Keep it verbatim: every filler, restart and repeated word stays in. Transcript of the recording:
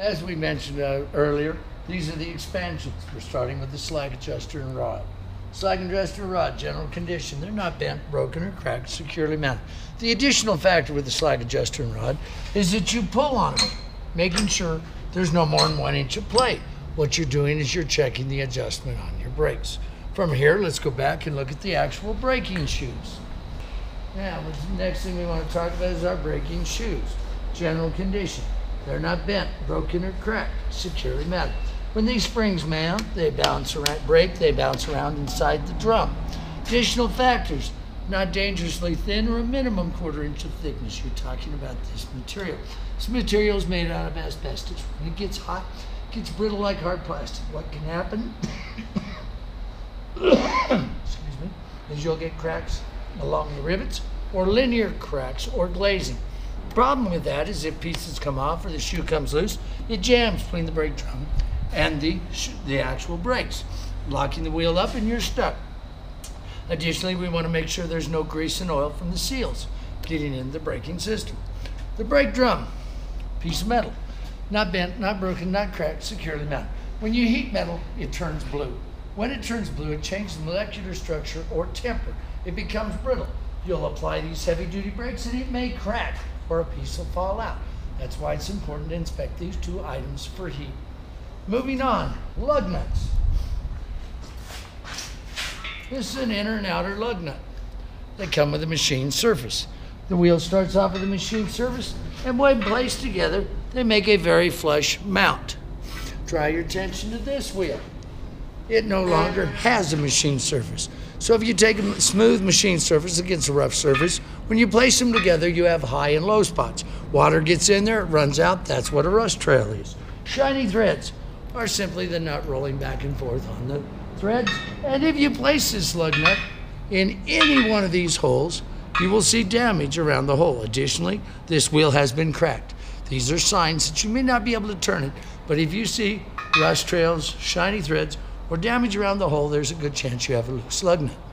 As we mentioned uh, earlier, these are the expansions. We're starting with the slag adjuster and rod. Slag adjuster and rod, general condition. They're not bent, broken, or cracked, securely mounted. The additional factor with the slag adjuster and rod is that you pull on them, making sure there's no more than one inch of play. What you're doing is you're checking the adjustment on your brakes. From here, let's go back and look at the actual braking shoes. Now, the next thing we want to talk about is our braking shoes. General condition. They're not bent, broken, or cracked, securely mounted. When these springs mount, they bounce around, break, they bounce around inside the drum. Additional factors, not dangerously thin or a minimum quarter inch of thickness. You're talking about this material. This material is made out of asbestos. When it gets hot, it gets brittle like hard plastic. What can happen, excuse me, is you'll get cracks along the rivets or linear cracks or glazing. The problem with that is if pieces come off or the shoe comes loose, it jams between the brake drum and the, the actual brakes, locking the wheel up and you're stuck. Additionally, we want to make sure there's no grease and oil from the seals getting in the braking system. The brake drum, piece of metal, not bent, not broken, not cracked, securely mounted. When you heat metal, it turns blue. When it turns blue, it changes the molecular structure or temper. It becomes brittle. You'll apply these heavy-duty brakes and it may crack, or a piece will fall out. That's why it's important to inspect these two items for heat. Moving on, lug nuts. This is an inner and outer lug nut. They come with a machined surface. The wheel starts off with a machined surface, and when placed together, they make a very flush mount. Draw your attention to this wheel. It no longer has a machined surface. So if you take a smooth machine surface against a rough surface, when you place them together, you have high and low spots. Water gets in there, it runs out. That's what a rust trail is. Shiny threads are simply the nut rolling back and forth on the threads. And if you place this lug nut in any one of these holes, you will see damage around the hole. Additionally, this wheel has been cracked. These are signs that you may not be able to turn it, but if you see rust trails, shiny threads, or damage around the hole, there's a good chance you have a loose lug nut.